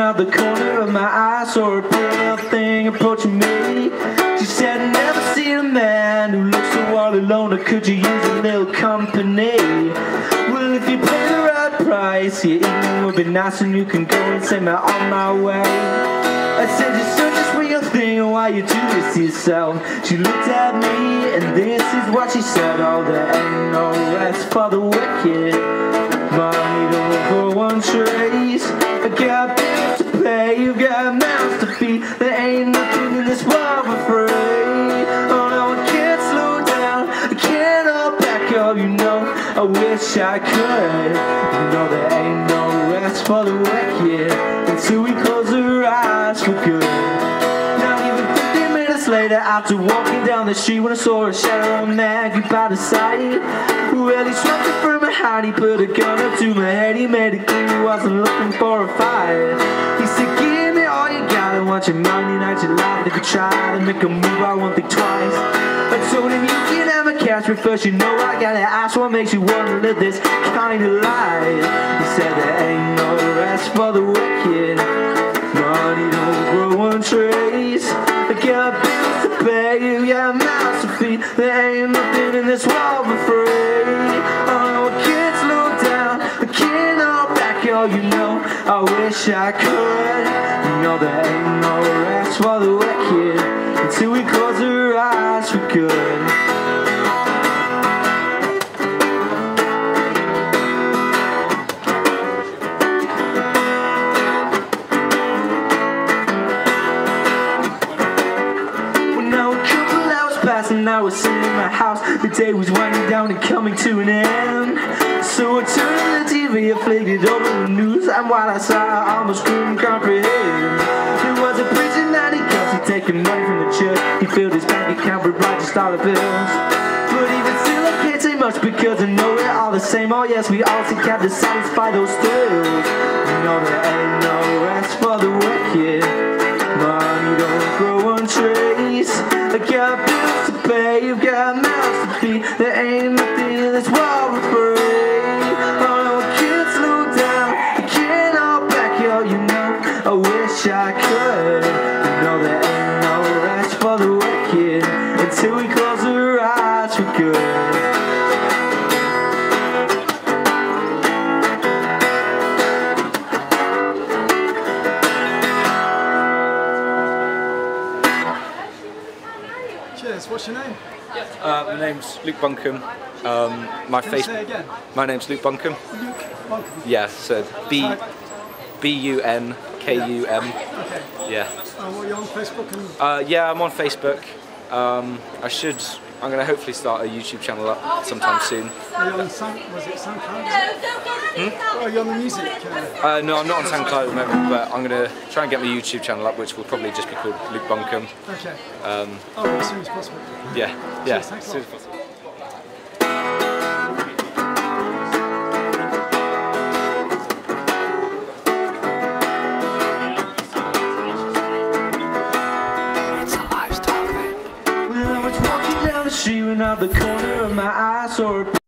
out the corner of my eye, saw a pretty little thing approaching me. She said, "I've never seen a man who looks so all alone, or could you use a little company? Well, if you pay the right price, your evening will be nice, and you can go and send me on my way." I said, "You're such a real thing, and why you do this to yourself?" She looked at me, and this is what she said: "Oh, there ain't no rest for the wicked. Money don't for one trace. I got bills to pay, you got mouths to feed. There ain't nothing in this world for free. Oh no, I can't slow down, I can't hold back. Oh, you know, I wish I could. You know there ain't no rest for the wicked until we close our eyes for good." Now even 15 minutes later, after walking down the street, when I saw a shadow of a man by the side, well, he swept it from my heart, he put a gun up to my head, he made it clear he wasn't looking for a fight. He said, "Give me all you got, I want your money, not your life. If you try to make a move, I won't think twice." I told him, "You can have my cash, but first you know I gotta ask, what makes you wanna live this kind of life?" He said, "There ain't no rest for the wicked. Money don't grow on trees. I got bills to pay, you got mouths to feed. There ain't nothing in this world for free. Oh, you know, I wish I could. You know, there ain't no rest for the wicked until we close our eyes for good." And I was sitting in my house, the day was winding down and coming to an end. So I turned the TV, I flicked it over the news, and while I saw, I almost couldn't comprehend. There was a preacher that he got to taking money from the church. He filled his bank account with $1 bills, but even still I can't say much, because I know we're all the same. Oh yes, we all seek out to satisfy those thrills. You know there ain't no rest for the wicked. Money don't grow on trees. I got bills to pay, you've got mouths to feed. There ain't nothing in this world for free. Oh, I can't slow down, I can't hold back. Yo, you know, I wish I could. You know there ain't no rest for the wicked until we close our eyes for good. What's your name? My name's Luke Bunkum. My face. Say again? My name's Luke Bunkum. Luke Bunkum. Yeah, so B-U-N-K-U-M. Okay. Yeah. What, you're on Facebook? And yeah, I'm on Facebook. I'm gonna hopefully start a YouTube channel up sometime soon. Are you on SoundCloud? Hmm? Are you on the music? No, I'm not on SoundCloud at the moment, but I'm gonna try and get my YouTube channel up, which will probably just be called Luke Bunkum. Okay. As soon as possible. Yeah. Yeah. Cheers, as soon as possible. She went out the corner of my eye, saw her.